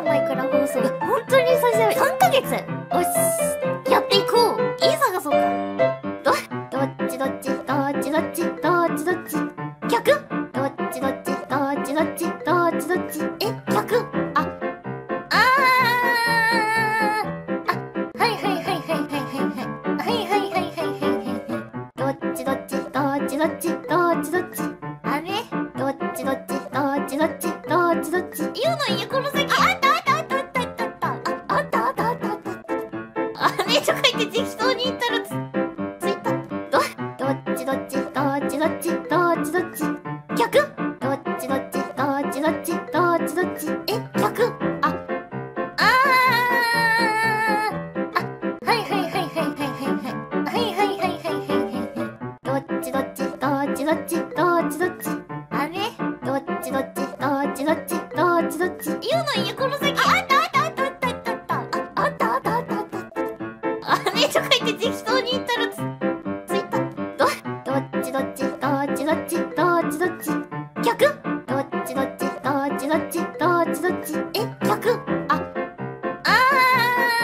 のマイクラ放送、本当に久しぶり、3ヶ月おし、やっていこう。家探そうか。どっち逆どっちえ、逆どっちあれどっち言うのいいよ、この先。あったあ、めっちゃ書いて適当に言ったらついた。どっち逆どっちえ、逆どっちあ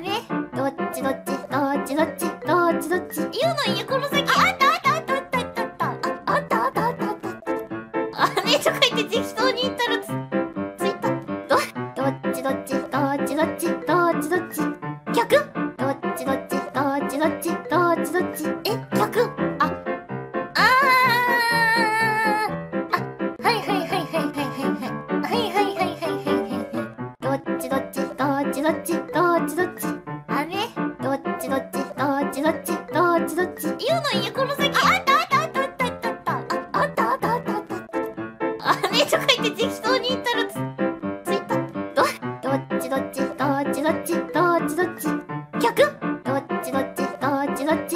れどっち言うのいいよ、この先。あ、めっちゃ書いて適当に言ったらついた。どっち逆どっちえ、逆どっちあれどっち言うのいいよ、この先。あ、めっちゃ書いて適当に言ったらついた。どっち逆どっちえ、逆どっちあれどっち言うのいいよ、この先。あ、めっち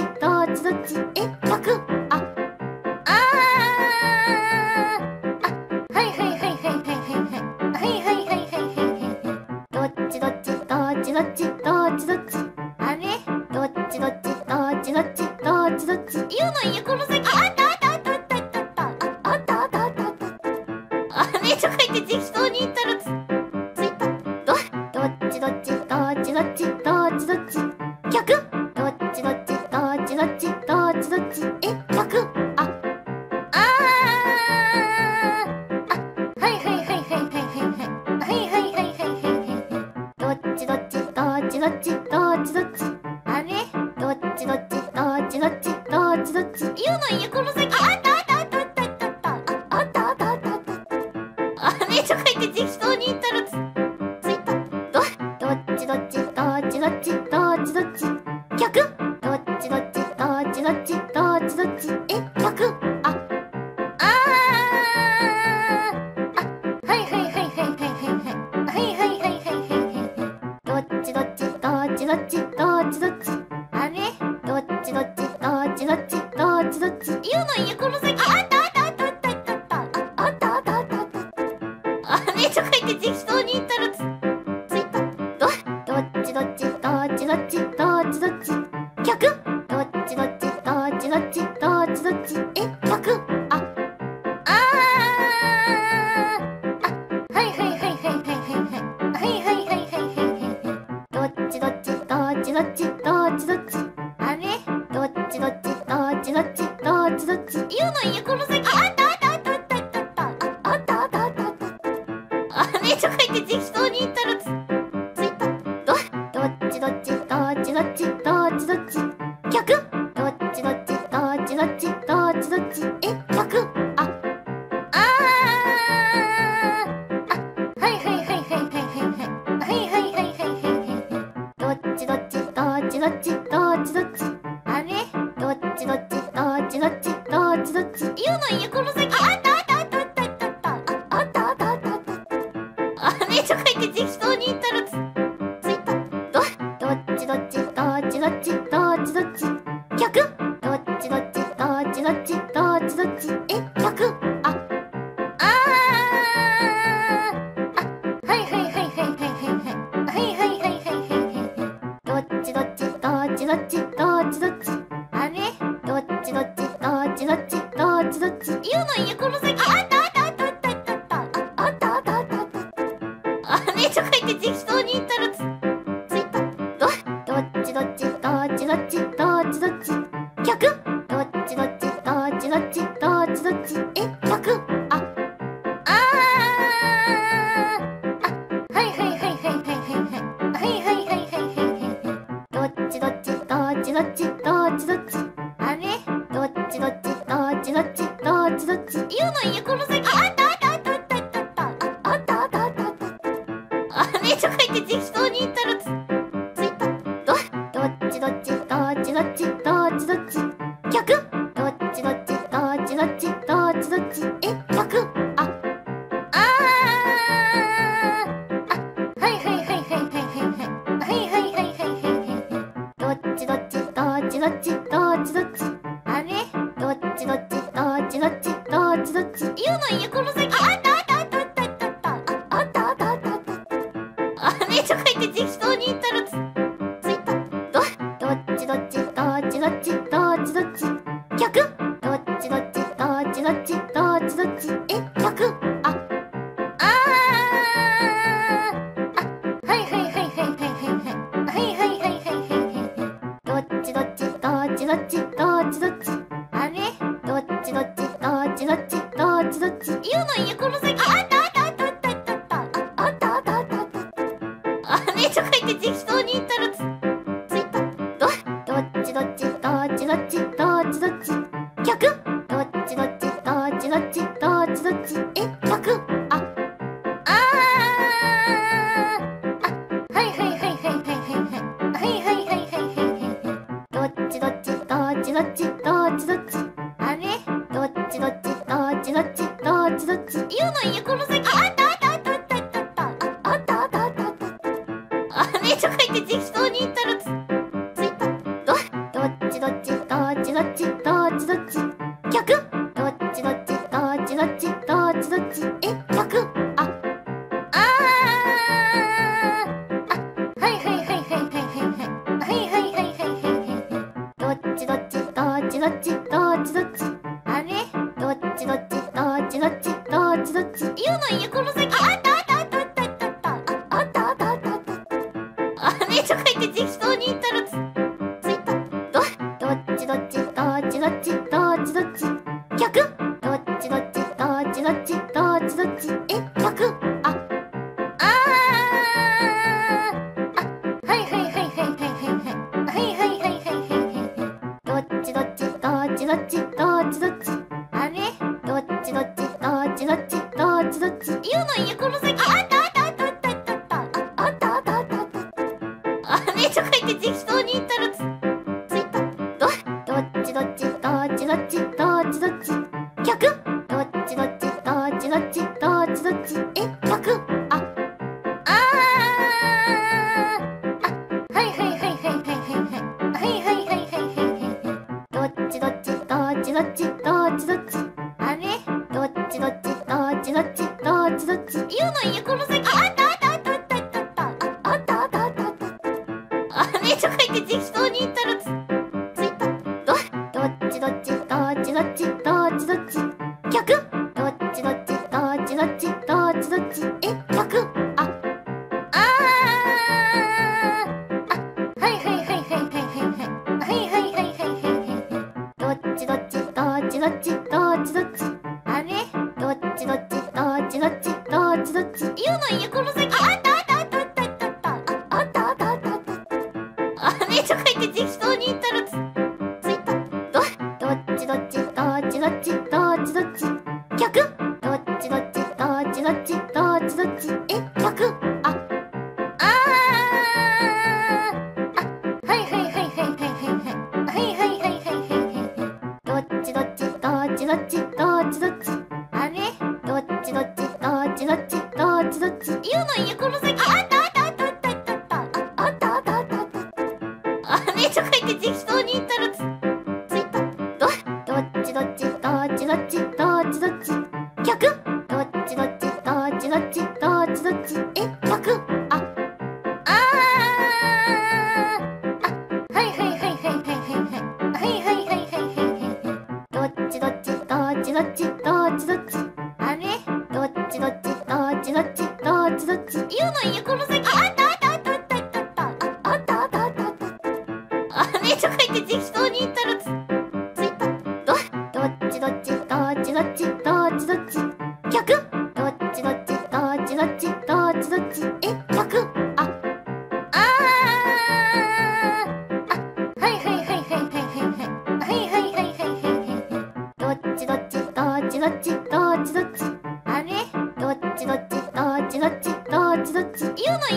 ゃ書いて適当に言ったらついた。どっち逆どっちえ、逆どっちあれどっち言うのいいよ、この先。あ、めっちゃ書いて適当に言ったらついた。どっち逆どっちえ、逆どっちあれどっち言うのいいよ、この先。あ、めっちゃ書いて適当に言ったらついた。どっち逆どっちえ、逆どっちあれどっち言うのいいよ、この先。あ、めっちゃ書いて適当に言ったらついた。どっち逆どっちえ、逆どっちあれどっち言うのいいよ、この先。あ、めっちゃ書いて適当に言ったらついた。どっち逆どっちえ、逆どっちあれどっち言うのいいよ、この先。めっちゃ書いて適当に言ったらついた。どっち逆どっちえ、逆どっちあれあ姉ちゃん書いて適当に言ったらついた。どっちどっち逆？どっちえ逆？あはい。どっちあれ？どっち言うのいいこの先。あ姉ちゃん書いて適当に言ったらついた。どっち逆？どっちえ逆？あはい。どっちあれ？どっち言うのいいこの先。適当に言ったらついた。どっち逆？どっちえ逆？あはい。どっちあれ？どっち言うのいいこの先。書いて適当に言ったらついた。どっち逆？どっちえ逆？あはい。どっちあれ？どっち言うのいいこの先。書いて適当に言ったらついた。どっち逆？どっちえ逆？あはい。どっちあれ？どっち言うのいいこの先。書いて適当に言ったらついた。どっち逆？どっちえ逆？あはい。どっちあれ？どっち言うのいいこの先。書いて適当に言ったらついた。どっち逆？どっちえ逆？あはい。どっちあれ？どっち言うのいいこの先。書いて適当に言ったらついた。どっち逆？どっちえ逆？あはい。どっちあれ？どっち言うのいいこの先。書いて適当に言ったらついた。どっち逆？どっちえ逆？あはい。どっちあれ？どっち言うのいいこの先。書いて適当に言ったらついた。どっち逆？どっちえ逆？あはい。どっちあれ？どっちあれ？どっちゆうの家この先あったあったあったあったあったあったあったあったあったあったあめっちゃ書いて適当に言ったらついた。どっち逆どっちえ逆どっちあれどっちゆうの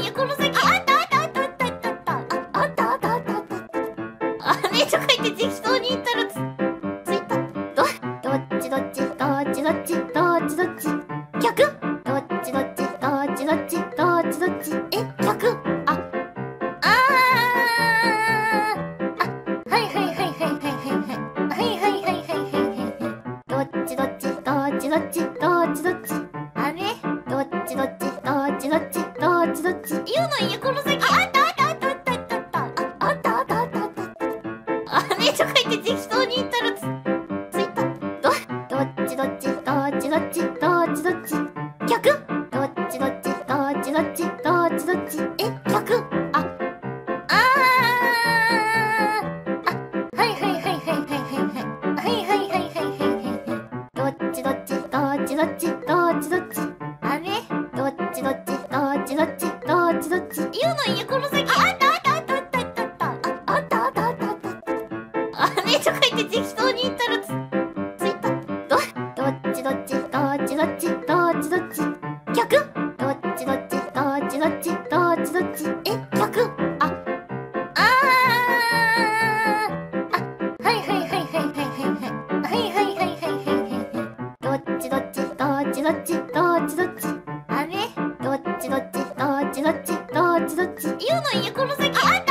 家この先あっためっちゃ書いて適当に言ったらついた。どっち逆どっちえ逆どっちあれどっちゆうの家この先あっためっちゃ書いて適当に言ったらついた。どっち逆どっちえ逆どっちあれどっちゆうの家この先あっためっちゃ書いて適当に言ったらついた。どっち逆どっちえ逆どっちあれどっちゆうの家この先あった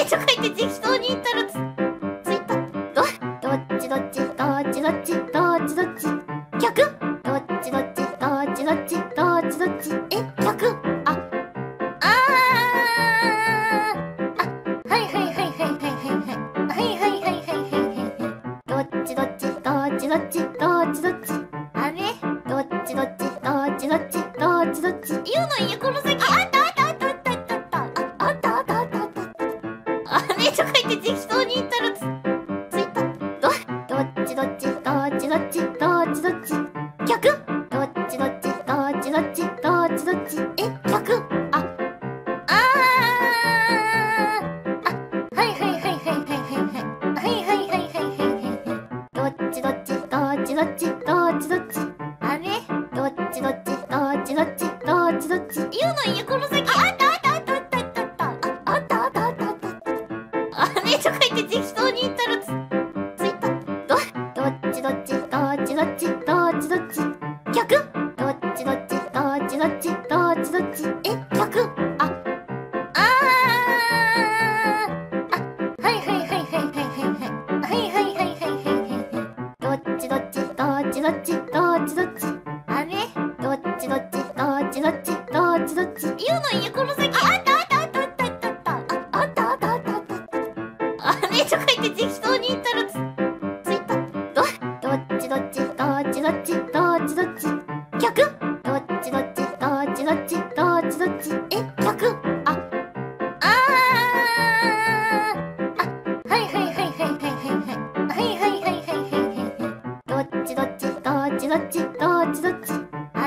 めっちゃ書いて適当に言ったらついた。どっち逆どっちえ逆どっちあれどっちゆうの家この先あっためっちゃ書いて適当に言ったらついた。どっち逆どっちえ逆どっちあれどっちゆうの家この先あっためっちゃ書いて適当に言ったらついた。どっち逆どっちえ逆どっちあれどっちゆうの家この先あっためっちゃ書いて適当に言ったらついた。どっち逆どっちえ逆どっちあ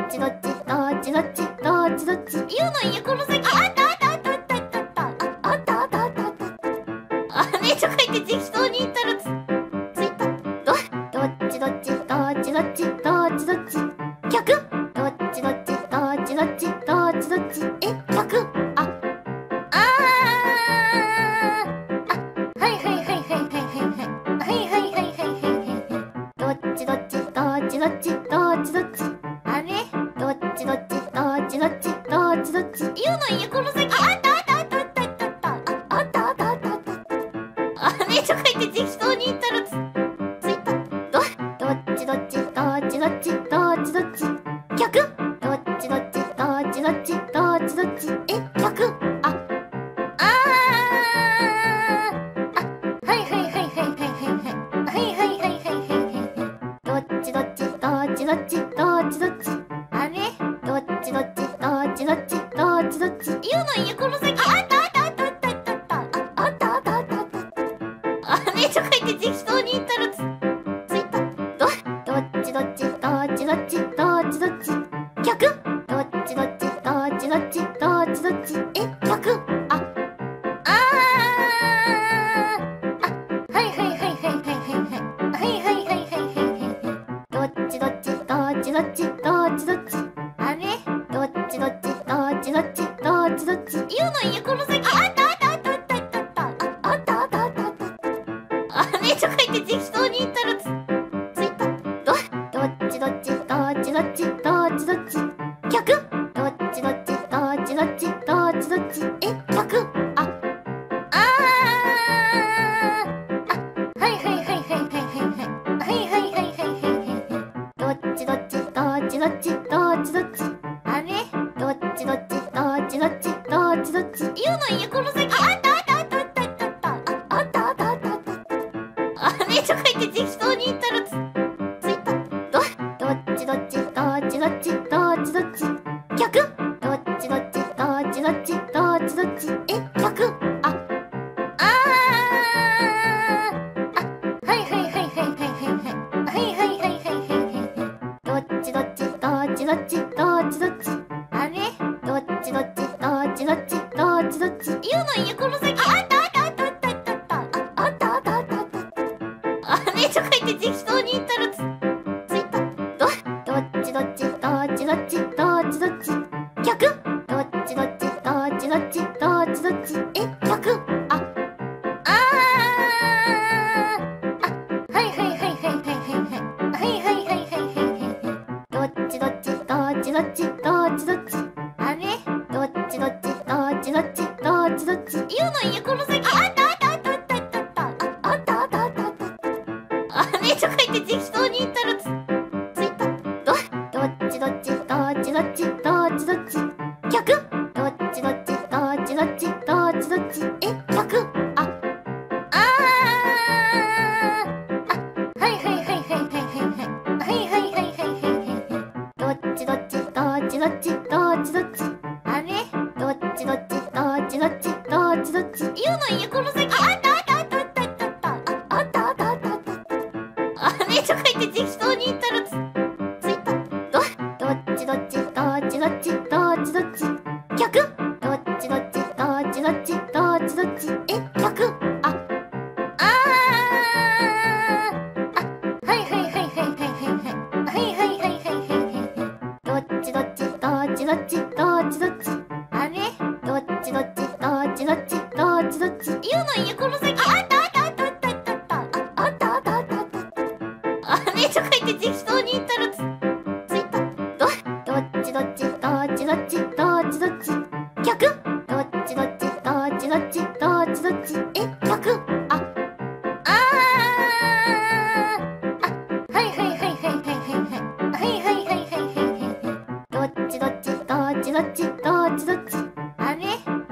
れどっちゆうの家この先あっためっちゃ書いて適当に言ったらついた。どっち逆どっちえ逆どっちあれどっちゆうの家この先あめっちゃ書いて適当に言ったらついた。どっち逆どっちえ逆どっちどっちあれどっち言うの家この先あめっちゃ書いて適当に言ったらついたどっち逆どっちえ逆どっちあれどっち言うの家この先あめっちゃ書いて適当に言ったらついたどっち逆どっちえ逆どっちあれどっち言うの家この先あめっちゃ書いて適当に言ったらついたどっち逆どっちえ逆どっちあれどっち言うの家この先あめっちゃ書いて適当に言ったらついたどっち逆どっちえ逆どっちあれどっち言うの家この先あめっちゃ書いて適当に言ったらついたどっち逆どっちえ逆どっちあれどっち言うの家この先あめっちゃ書いて適当に言ったらついたどっち逆どっちえ逆どっちあれどっち言うの家この先あめっちゃ書いて適当に言ったらついたどっち逆どっちえ逆どっちあれどっち言うの家この先あ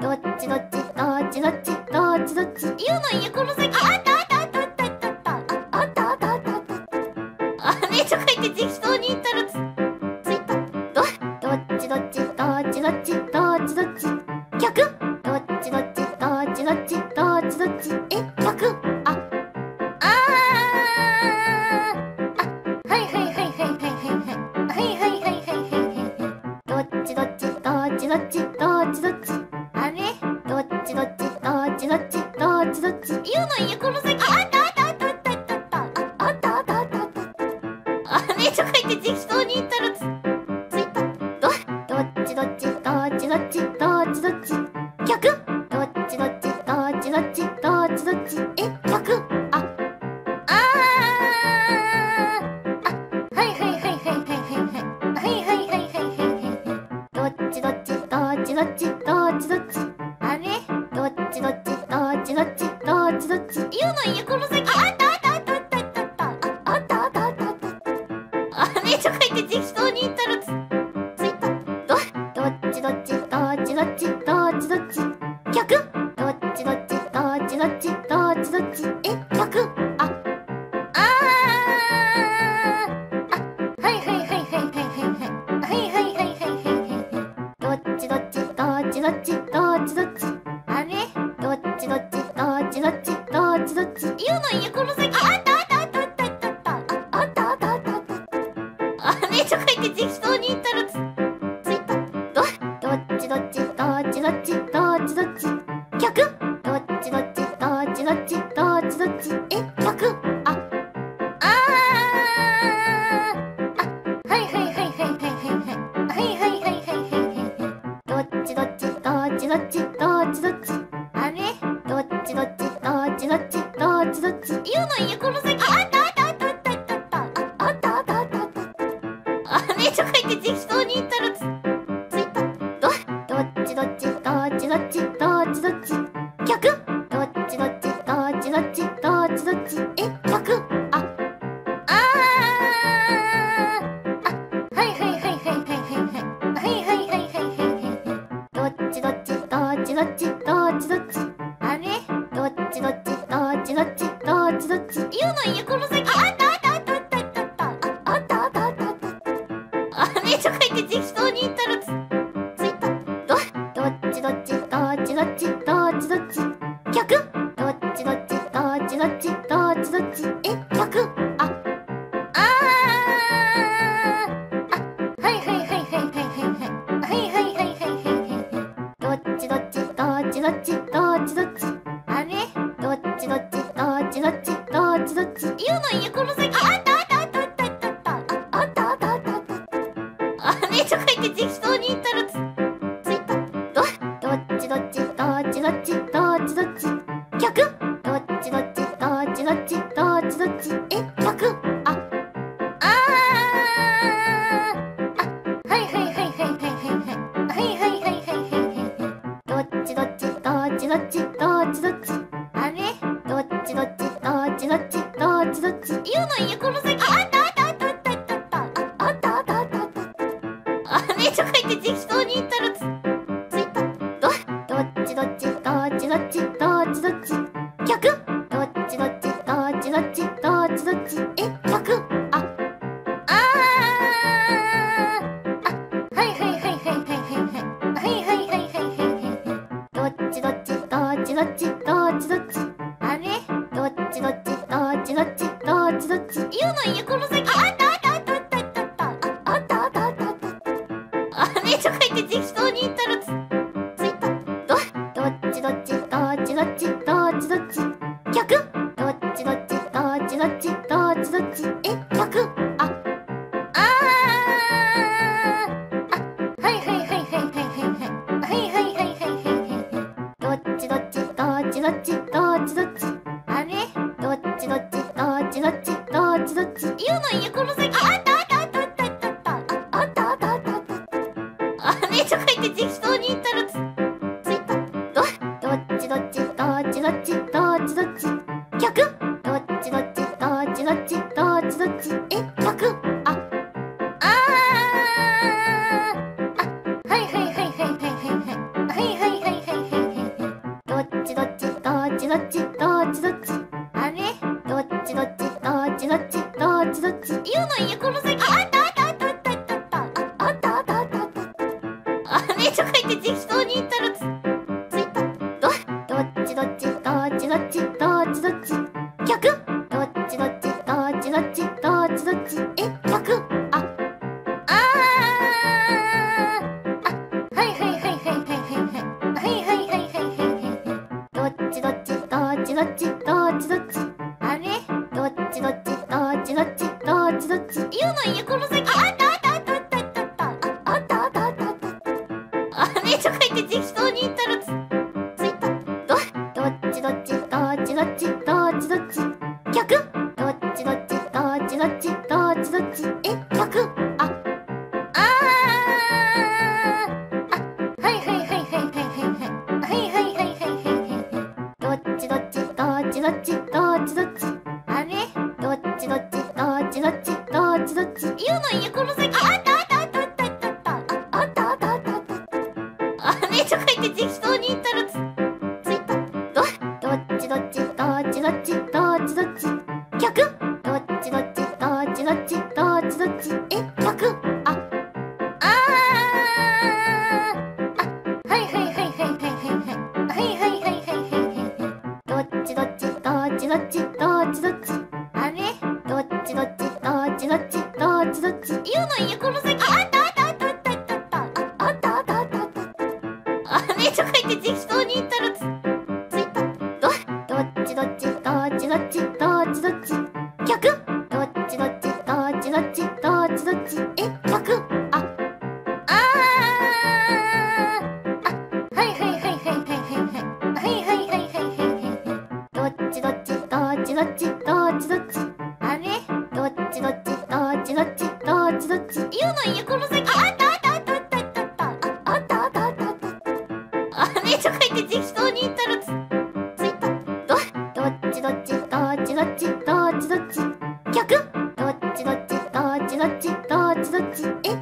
めっちゃ書いて適当に言ったらついたどっち逆どっちえ逆あれどっち言うの家この先あめっちゃ書いて適当に言ったらついたどっち逆どっちえ逆どっちあれどっち言うの家この先あめっちゃ書いて適当に言ったらついたどっち逆どっちえ逆あああはいはいはいはいはい適当に言ったらついた。どっちどっち逆？どっちえ、逆？あ、はい。どっちあれ？どっち言うのいいよ、この先。あれとか言って適当に言ったらついた。どっち逆？どっちえ、逆？あ、はい。どっちあれ？どっち言うのいいよ、この先。とか言って適当に言ったらついた。どっち逆？どっちえ、逆？あ、はい。どっちあれ？どっち言うのいいよ、この先。とか言って適当に言ったらついた。どっち逆？どっちえ、逆？あ、はい。どっちあれ？どっち言うのいいよ、この先。とか言って適当に言ったらついた。どっち逆？どっちえ、逆？あ、はい。どっちあれ？どっち言うのいいよ、この先。とか言って適当に言ったらついた。どっち逆？どっちえ、逆？あ、はい。どっちあれ？どっち言うのいいよ、この先。とか言って適当に言ったらついた。どっち逆？どっちえ、逆？あ、はい。どっちあれ？どっち言うのいいよ、この先。とか言って適当に言ったらついた。どっち逆？どっちえ、逆？あ、はい。どっちあれ？どっち言うのいいよ、この先。とか言って適当に言ったらついた。どっち逆？どっちえ、逆？あ、はい。どっちあれ？どっち言うのいいよ、この先。とか言って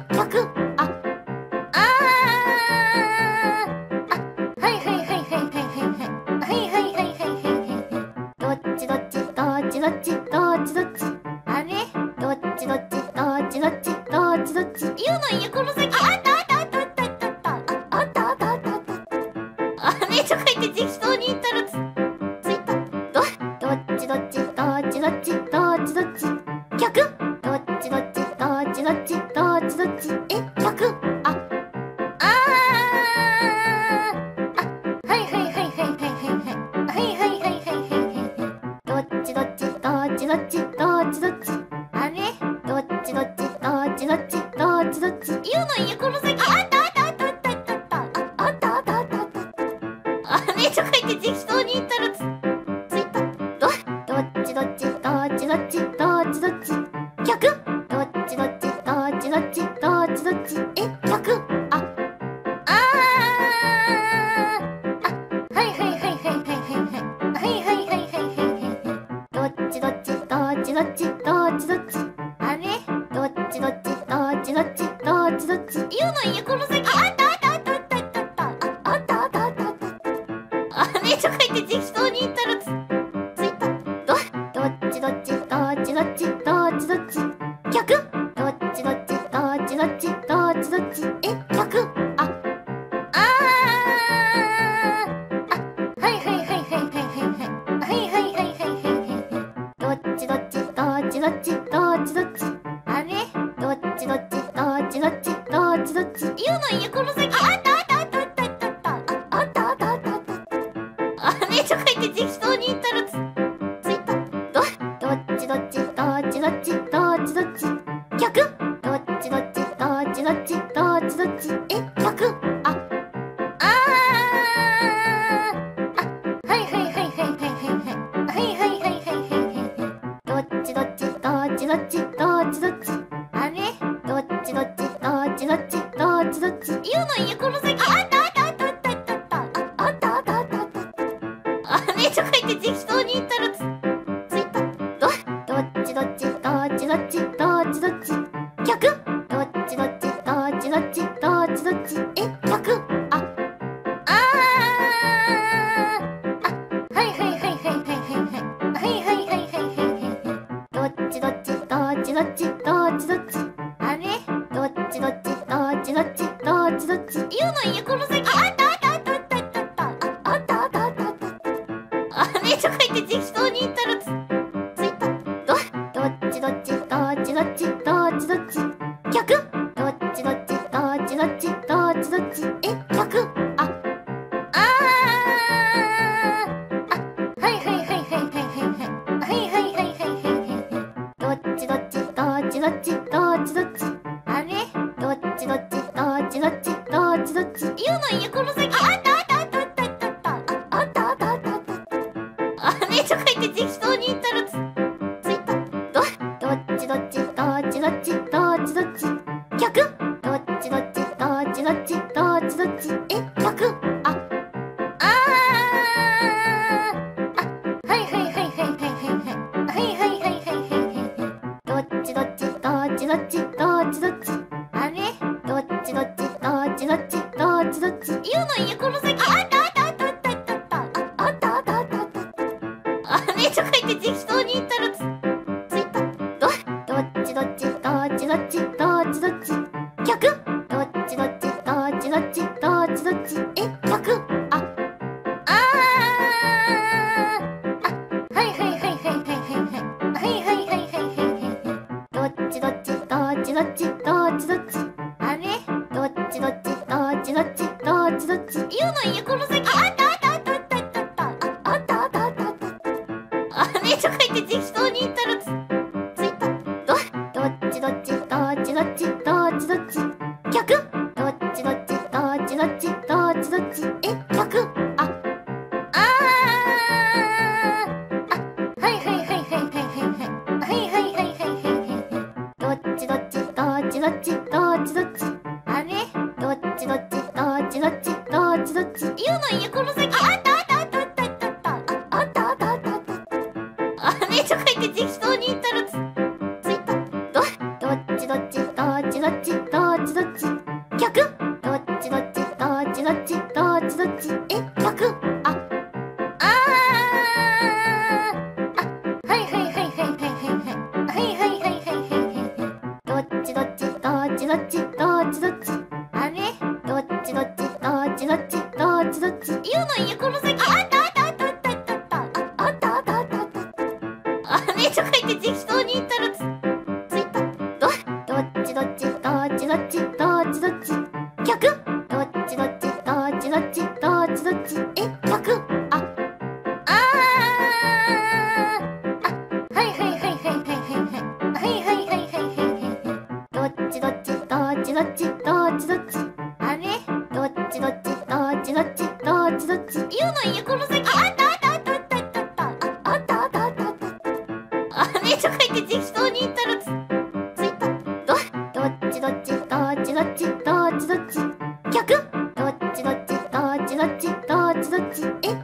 曲、どっちあれ、どっち言うのいいや、この先あったあれとか言って適当に言ったらついた。どっち逆、どっち逆、どっちあれ、どっち言うのいいや、この先あれとか言って適当に言ったらついた。どっち逆、どっち逆、どっちあれ、どっち言うのいいや、この先あれとか言って適当に言ったらついた。どっち逆、どっち逆、どっちあれ、どっち言うのいいや、この先あれとか言って適当に言ったらついた。どっち逆、どっち逆、どっちあれ、どっち言うのいいや、この先あれとか言って適当に言ったらついた。どっち逆、どっち逆、どっちあれ、どっち言うのいいや、この先あれとか言って適当に言ったらついた。どっち逆、どっち逆、どっちあれ、どっち言うのいいや、この先あれとか言って適当に言ったらついた。どっち逆、どっち逆、どっちあれ、どっち言うのいいや、この先あれとか言って適当に言ったらついた。どっち逆、どっち逆、どっちあれ、どっち言ちどっち逆？どっちどっちどっちどっちどっちどっちえ逆？あああはいはいはいはいはいはいはいはいはいはいはいどっちどっちどっちどっちどっちどっちあれどっちどっちどっちどっちどっちどっち言うのいいよこの先あったあったあったあったあったあったあったあったあれとか言って適当に言ったらどっちどっちどっち逆？どっちどっちどっちどっちどっちどっちえ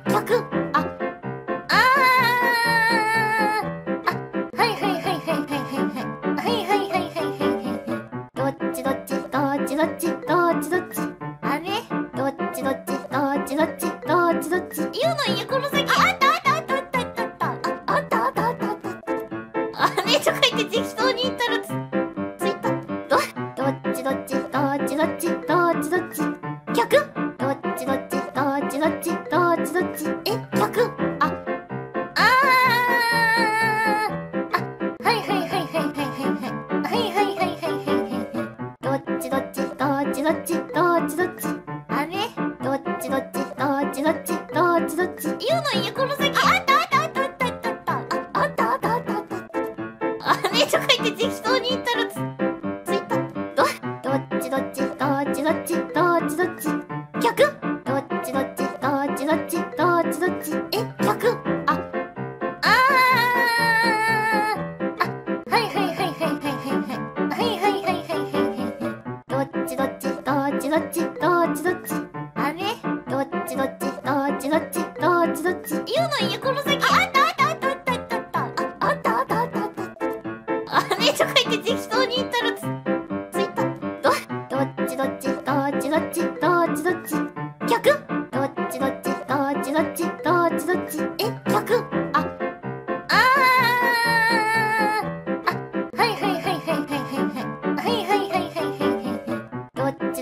逆？ああはいはいはいはいはいはいはいはいはいはいどっちどっちどっちどっちどっちどっちあれどっちどっちどっちどっちどっちどっち言うのいいよこの先あったあったあったあったあったあったあったあったあれとか言って適当に言ったらどっちどっちどっち逆？どっちどっちどっちどっちどっちどっちえ逆？ああはいはいはいはいはいはいはいはいはいはいはいどっちどっちどっちどっちどっちどっちあれどっちどっちどっちどっちどっちどっち言うのいいよこの先あったあったあったあったあったあったあったあったあれとか言って適当に言ったらどっち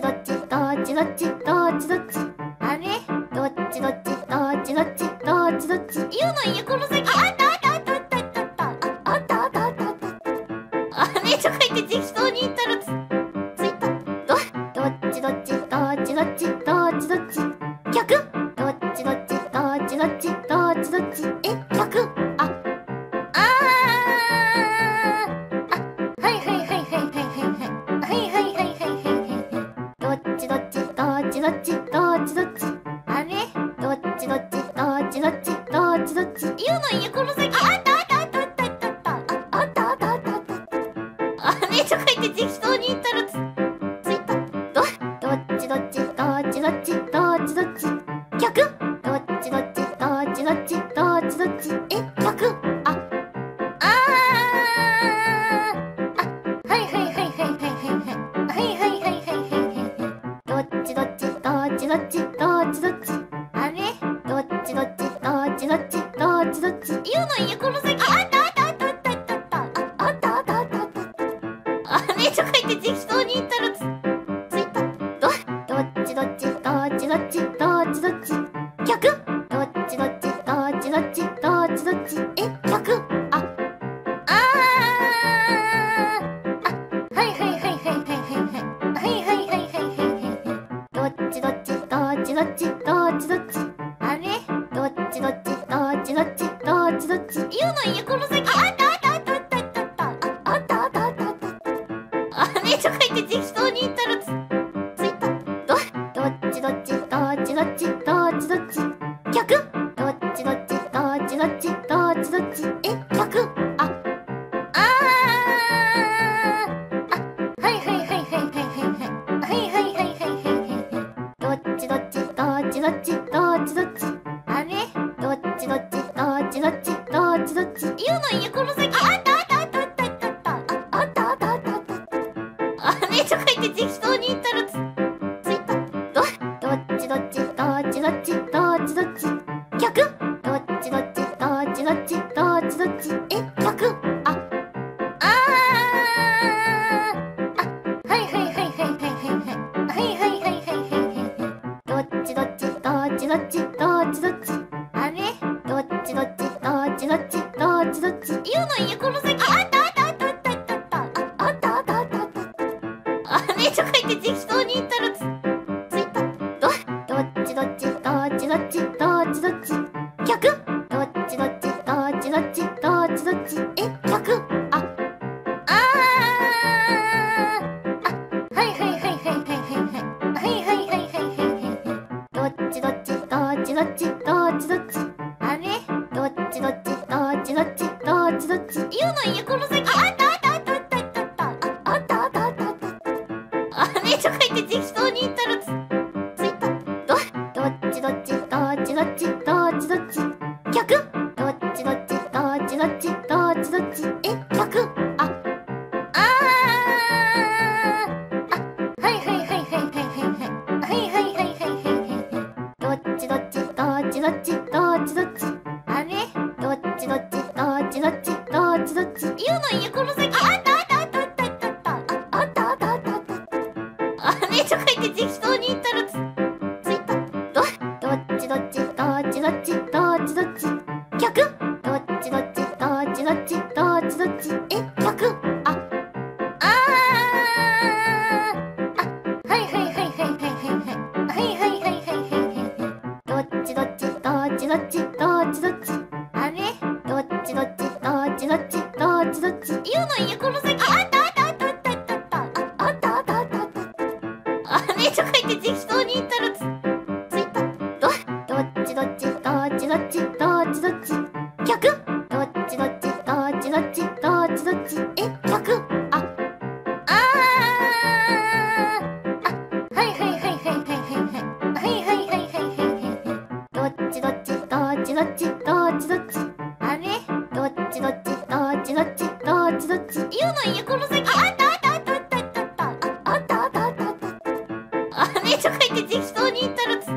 どっちどっちどっちどっち逆？どっちどっちどっちどっちどっちどっちえ逆？ああはいはいはいはいはいはいはいはいはいはいどっちどっちどっちどっちどっちどっちあれどっちどっちどっちどっちどっちどっち言うのいいよこの先あったあったあったあったあったあったあったあったあれとか言って適当に言ったらどっちどっちどっちどっちどっち逆？どっちどっちどっちどっちどっちどっちえ逆？ああはいはいはいはいはいはいはいはいはいはいどっちどっちどっちどっちどっちどっちあれどっちどっちどっちどっちどっちどっち言うのいいよこの先あったあったあったあったあったあったあったあったあれとか言って適当に言ったらどっちどっちどっちどっちどっち逆？どっちどっちどっちどっちどっちどっちえ逆？ああはいはいはいはいはいはいはいはいはいはいどっちどっちどっちどっちどっちどっちあれどっちどっちどっちどっちどっちどっち言うのいいよこの先あったあったあったあったあったあったあったあったあれとか言って適当に言ったらどっちどっちどっちどっちどっち逆？どっちどっちどっちどっちどっちどっちえ逆？ああはいはいはいはいはいはいはいはいはいはいどっちどっちどっちどっちどっちどっちあれどっちどっちどっちどっちどっちどっち言うのいいよこの先あったあったあったあったあったあったあったあったあれとか言って適当に言ったらどっちどっちどっちどっちどっち逆？どっちどっちどっちどっちどっちどっちえ逆？ああはいはいはいはいはいはいはいはいはいはいどっちどっちどっちどっちどっちどっちあれどっちどっちどっちどっちどっちどっち言うのいいよこの先あったあったあったあったあったあったあったあったあれとか言って適当に言ったらどっちどっちどっちどっちどっち逆？どっちどっちどっちどっちどっちどっちえ逆？ああはいはいはいはいはいはいはいはいはいはいどっちどっちどっちどっちどっちどっちあれどっちどっちどっちどっちどっちどっち言うのいいよこの先あったあったあったあったあったあったあったあったあれとか言って適当に言ったらどっちどっちどっちどっちどっち逆？どっちどっちどっちどっちどっちどっちえ逆？ああはいはいはいはいはいはいはいはいはいはいどっちどっちどっちどっちどっちどっちあれどっちどっちどっちどっちどっちどっち言うのいいよこの先あったあったあったあったあったあったあったあったあれとか言って適当にに行ったら着いた。どっち逆？どっちえ、逆？どっちあれ？どっちゆうの家この先。あめっちゃ書いて適当に言ったらついた。どっち逆？どっちえ、逆？どっちあれ？どっちゆうの家この先。めっちゃ書いて適当に言ったらついた。どっち逆？どっちえ、逆？どっちあれ？どっちゆうの家この先。めっちゃ書いて適当に言ったらついた。どっち逆？どっちえ、逆？どっちあれ？どっちゆうの家この先。めっちゃ書いて適当に言ったらついた。どっち逆？どっちえ、逆？どっちあれ？どっちゆうの家この先。めっちゃ書いて適当に言ったらついた。どっち逆？どっちえ、逆？どっちあれ？どっちゆうの家この先。めっちゃ書いて適当に言ったらつい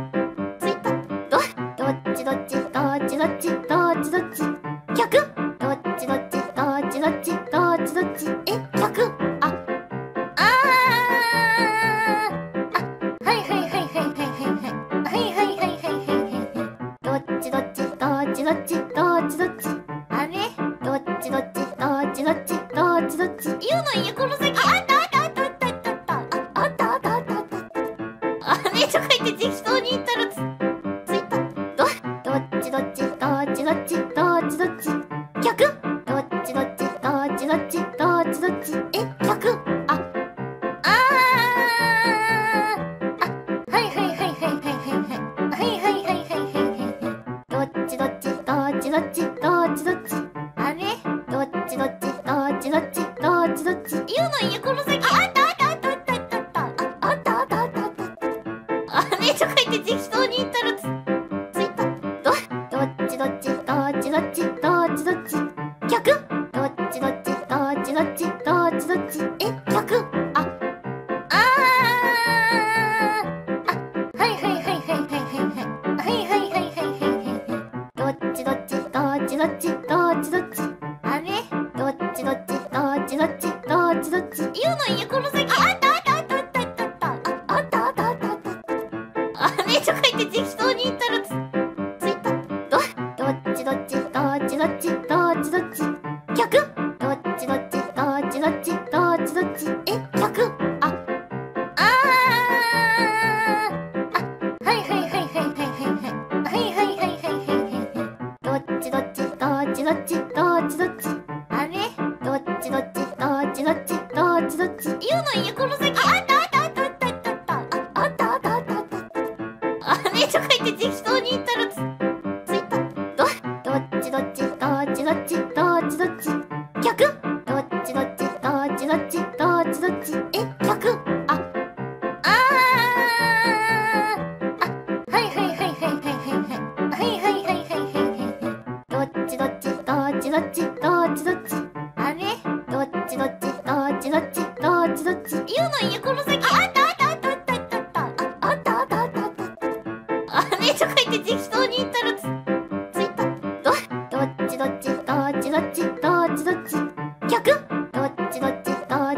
た。どっち逆？どっちえ、逆？どっちあれ？どっちゆうの家この先。めっちゃ書いて適当に言ったらついた。どっち逆？どっちえ、逆？どっちあれ？どっちゆうの家この先。めっちゃ書いて適当に言ったらついた。どっち逆？どっちえ、逆？どっちあれ？どっちゆうの家この先。めっちゃ書いて適当に言ったらついた。どっち逆？どっちえ、逆？どっちあれ？どっちゆうの家この先。でできそうに言ったらついた。どっちどっち逆？どっちえ逆？どっちあれ？どっ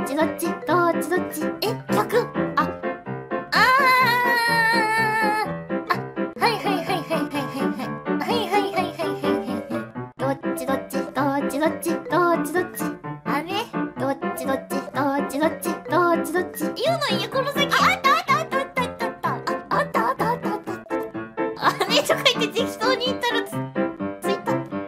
ち言うのいやこの先あれとか言って適当に言ったらついた。ど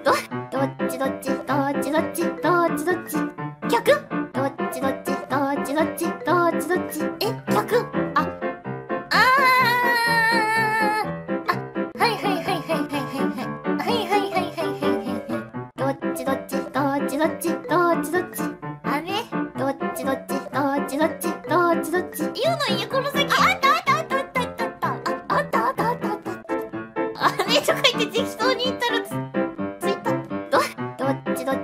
っち逆？どっちえ逆？どっちあれ？どっち言うのいやこの先あれとか言って適当に言ったらついた。どっち逆？どっち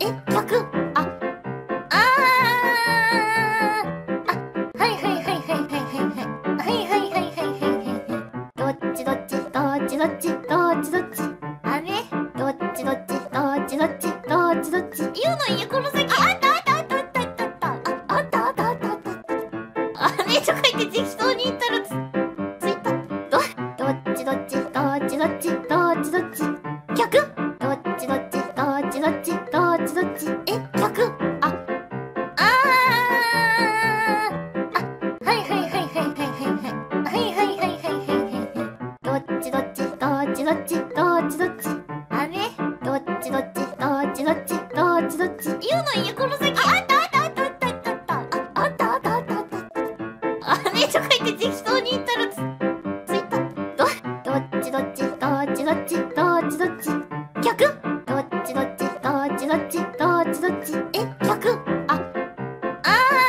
え逆？どっちあれ？どっち言うのいやこの先あれとか言って適当に言ったらついた。どっち逆？どっちえ逆？どっちあれ？どっち言うのいやこの先あれとか言って適当に言ったらついた。どっち逆？どっちえ逆？どっちあれ？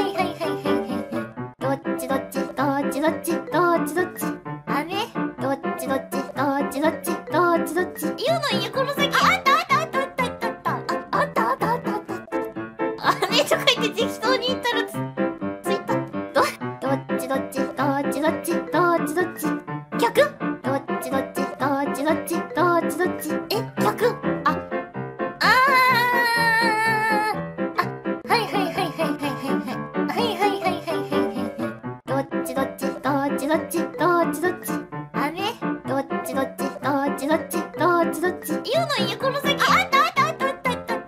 どっち言うのいやこの先あれとか言って適当に言ったらついた。どっち逆？どっちえ逆？どっちあれ？どっち言うのいやこの先あれとか言って適当に言ったらついた。どっち逆？どっちえ逆？どっちあれ？どっ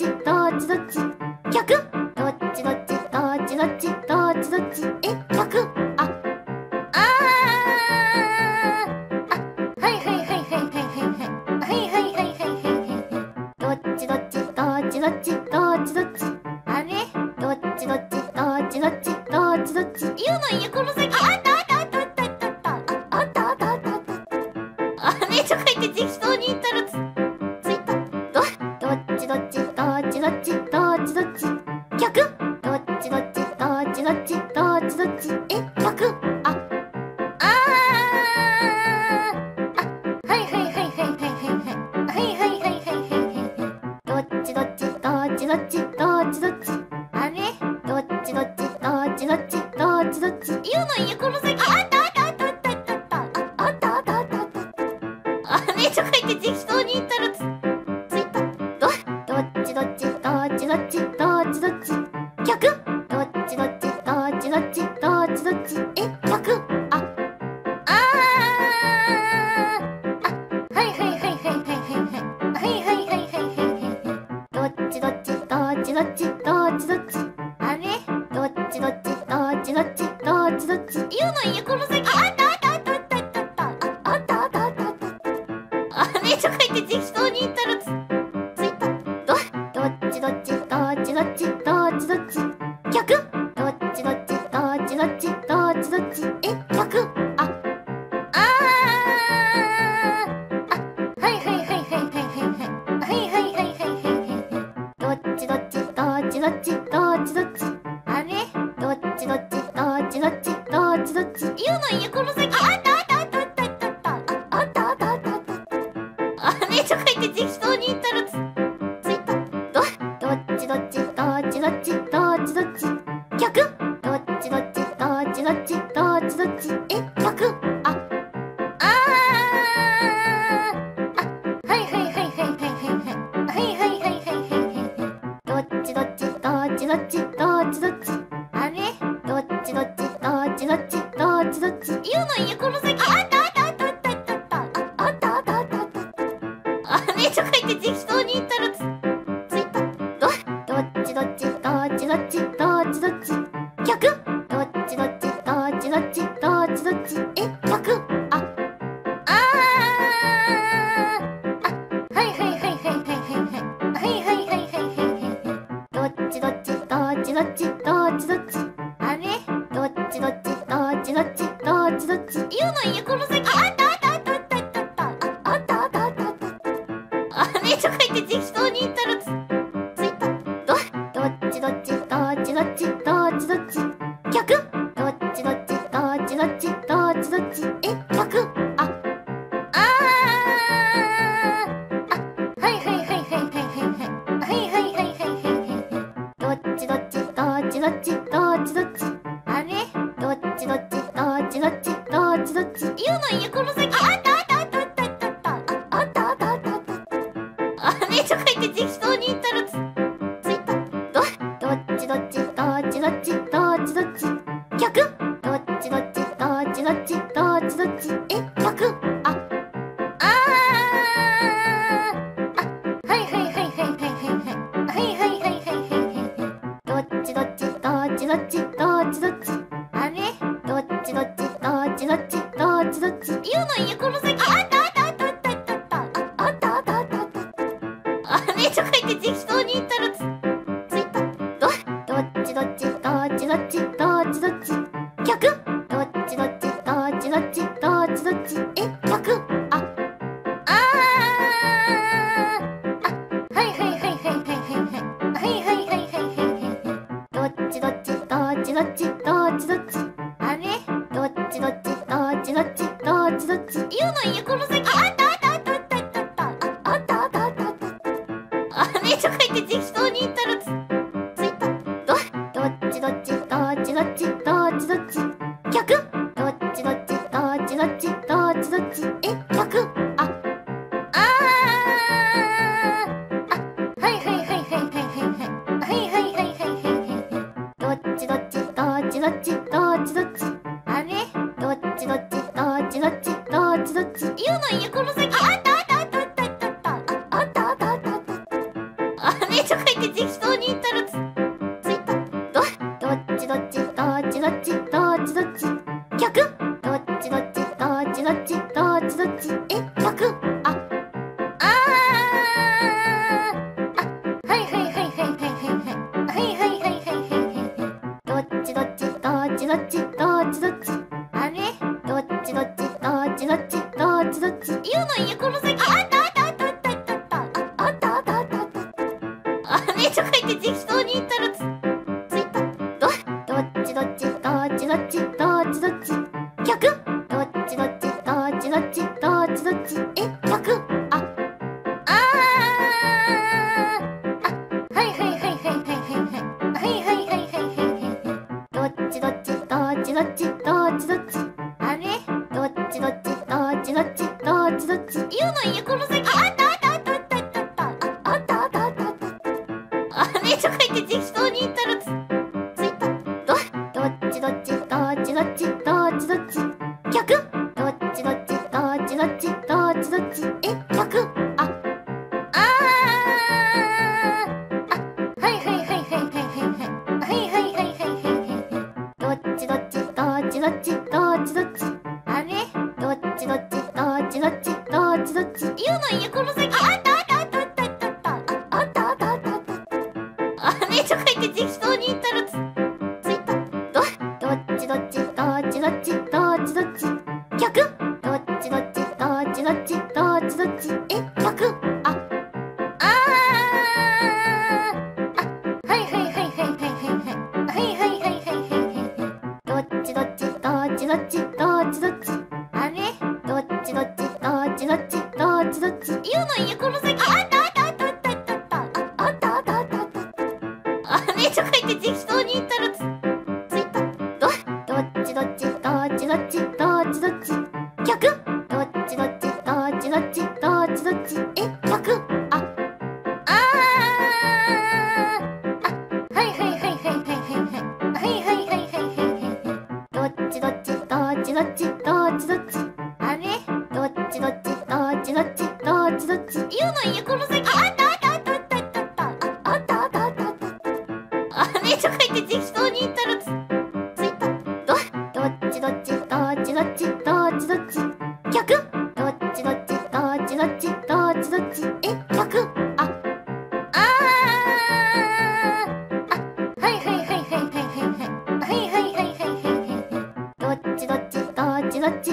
ち言うのいやこの先あれとか言って適当に言ったらついた。どっち逆？どっちえ逆？どっちあれ？どっち言うのいやこの先あれとか言って適当に言ったらついた。どっち逆？どっちえ逆？どっちあれ？どっち言うのいやこの先あれとか言って適当に言ったらついた。どっち逆？どっちえ逆？どっちあれ？どっち言うのいやこの先どっち雨どっち言うのいいよ、この先。あった雨とか言って適当に言ったらついた。どっち逆。どっちえ、逆。どっち雨どっち言うのいいよ、この先。あった雨とか言って適当に言ったらついた。どっち逆。どっちえ、逆。どっち雨どっち言うのいいよ、この先。あった雨とか言って適当に言ったらついた。どっち逆。どっちえ、逆。どっち雨どっち言うのいいよ、この先。あった雨とか言って適当に言ったらついた。どっち逆。どっちえ、逆。どっち雨どっち言うのいいよ、この先。あった雨とか言って適当に言ったらついた。どっち逆。どっちえ、逆。どっち雨どっち言うのいいよ、この先。あった雨とか言って適当に言ったらついた。どっち逆。どっちえ、逆。どっち雨どっち言うのいいよ、この先。あった雨とか言って適当に言ったらついた。どっち逆。どっちえ、逆。どっち雨どっち言うのいいよ、この先。あった雨とか言って適当に言ったらついた。どっち逆。どっちえ、逆。どっち雨ど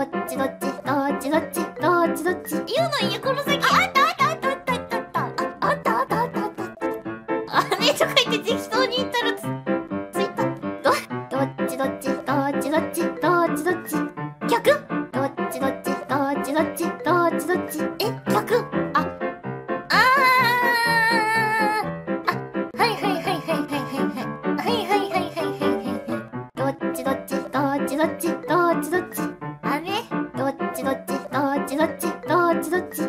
っち言うのいいよ、この先。あった雨とか言って適当に言ったらついた。どっち逆。どっちえ、逆。どっち雨どっち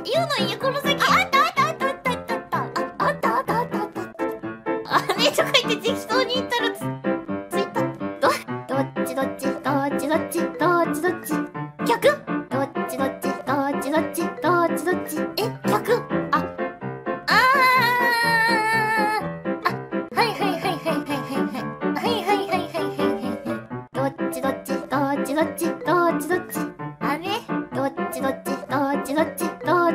言うのいいよ、この先。あった雨とか言って適当に言ったらついた。どっち逆。どっちえ、逆。っちどっちどっちあれどっちどっちどっちどっちどっ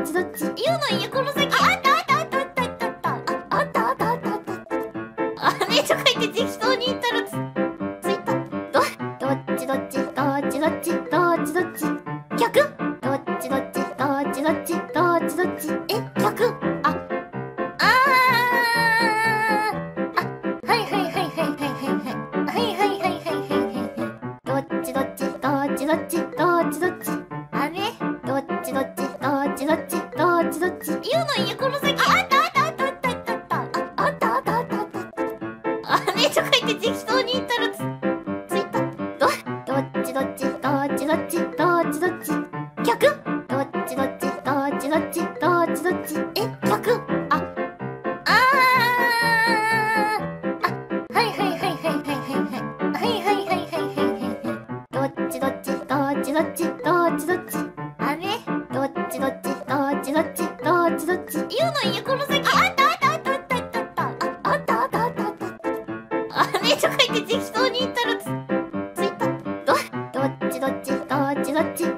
ちどっち言うのいやこの先あったあったあったあったあったあったあったあったあったあれとか言って適当に言ったらついたどっちどっちどっちどっちどっちどっち逆どっちどっちどっちどっちどっちどっちえ逆どっちどっちどっちあれどっちどっちどっちどっちどっちどっち言うのいやこの先あったあったあったあったあったあったあったあったあれとか言って適当に言ったらついたどっちどっちどっちどっちどっちどっち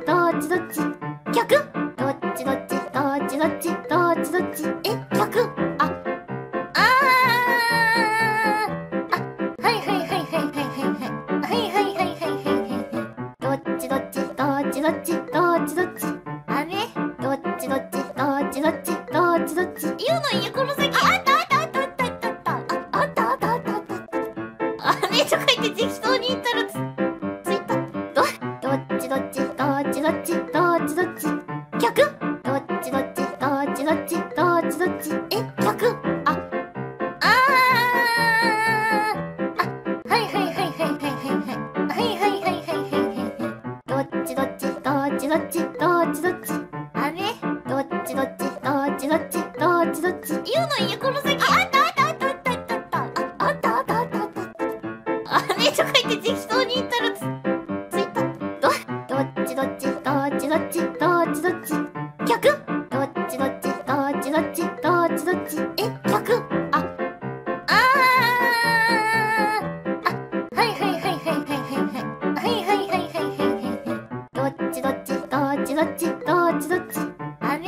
逆どっちどっちどっちどっちどっちどっちえ逆どっちどっちどっちあれどっちどっちどっちどっちどっちどっち言うのいやこの先あったあったあったあったあったあったあったあったあれとか言って適当に言ったらついたどっちどっちどっちどっちどっちどっち逆どっちどっちどっちどっちどっちどっちえ逆どっちどっちどっちあれ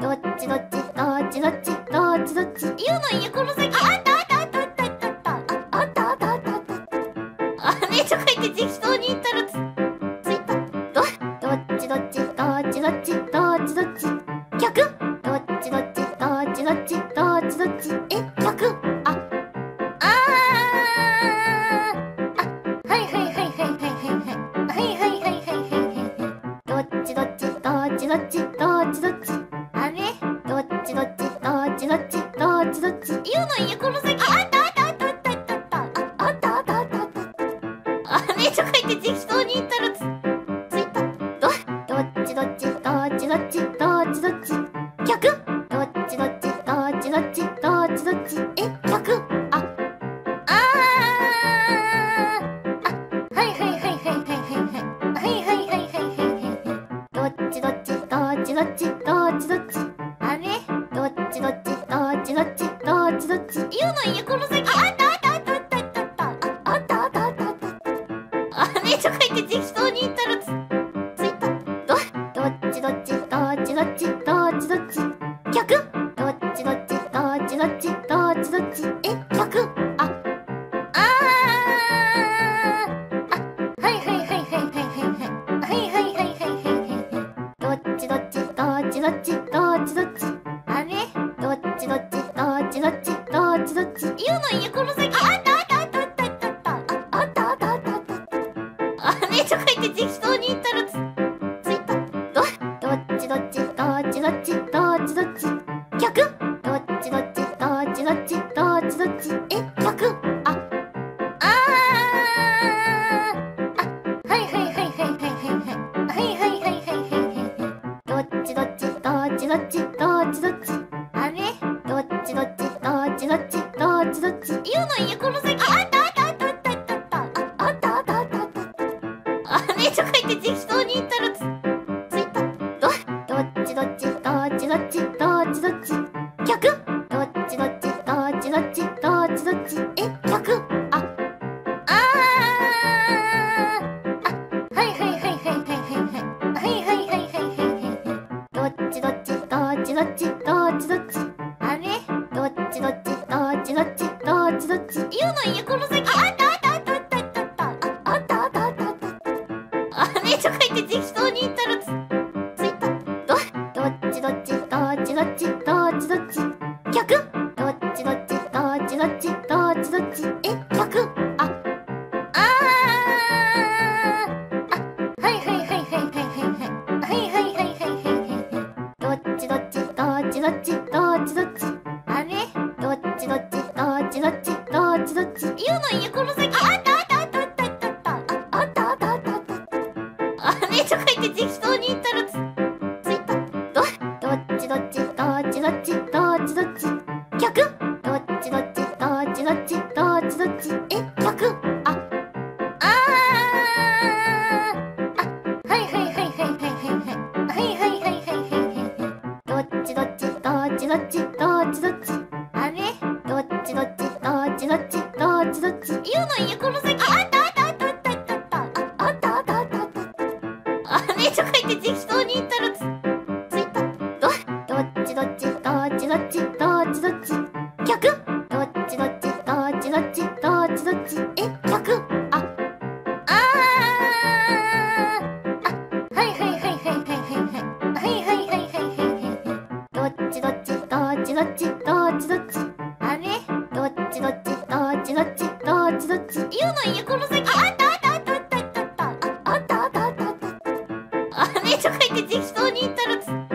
どっちどっちどっちどっちどっちどっち言うのいやこの先あったあったあったあったあったあったあったあったあれとか言って適当に言ったらついたどっちどっちどっちどっちどっちどっち逆どっちどっちどっちどっちどっちどっちえ逆どっちどっちどっちあれどっちどっちどっちどっちどっちどっち言うのいやこの先あったあったあったあったあったあったあったあったあれとか言って適当に言ったらついたどっちどっちどっちどっちどっちどっち逆どっちどっちどっちどっちどっちどっちえ逆どっちどっちどっちあれどっちどっちどっちどっちどっちどっち言うのいやこの先あったあったあったあったあったあったあったあったあれとか言って適当に言ったらついたどっちどっちどっちどっちどっちどっち逆どっちどっちどっちどっちどっちどっちえ逆どっちどっちどっちあれどっちどっちどっちどっちどっちどっち言うのいやこの先あったあったあったあったあったあったあったあったあれとか言って適当に言ったらついたどっちどっちどっちどっちどっちどっち逆どっちどっちどっちどっちどっちどっちえ逆どっちどっちどっちあれどっちどっちどっちどっちどっちどっち言うのいやこの先あったあったあったあったあったあったあったあったあれとか言って適当に言ったらついたどっちどっちどっちどっちどっちどっち逆どっちどっちどっちどっちどっちどっちえ逆どっちどっちどっちあれどっちどっちどっちどっちどっちどっち言うのいやこの先あったあったあったあったあったあったあったあったあれとか言って適当に言ったらついたどっちどっちどっちどっちどっちどっち逆どっちどっちどっちどっちどっちどっちえ逆どっちどっちどっちあれどっちどっちどっちどっちどっちどっち言うのいやこの先あったあったあったあったあったあったあったあったあれとか言って適当に言ったらついたどっちどっちどっちどっちどっちどっち逆どっちどっちどっちどっちどっちどっちえ逆はいはいはいっちどっちどっちあれどっちどっちどっちどっちどっちどっち言うのいやこの先あったあったあったあったあったあったあったあったあったあれとか言って適当に言ったらついたどっちどっちどっちどっちどっちどっち逆どっちどっちどっちどっちどっちどっちえ逆どっちどっちどっちあれどっちどっちどっちどっちどっちどっち言うのいやこの先あったあったあったあったあったあったあったあったあったあれとか言って適当に言ったらついたどっちどっちどっちどっちどっちどっち逆どっちどっちどっちどっちどっちどっちえ逆どっちどっちどっちあれどっちどっちどっちどっちどっちどっち言うのいやこの先あったあったあったあったあったあったあったあったあれとか言って適当に言ったらついたどっちどっちどっちどっちどっちどっち逆どっちどっちどっちどっちどっちどっちえ逆どっちどっちどっちあれどっちどっちどっちどっちどっちどっち言うのいやこの先あったあったあったあったあったあったあったあったあれとか言って適当に言ったら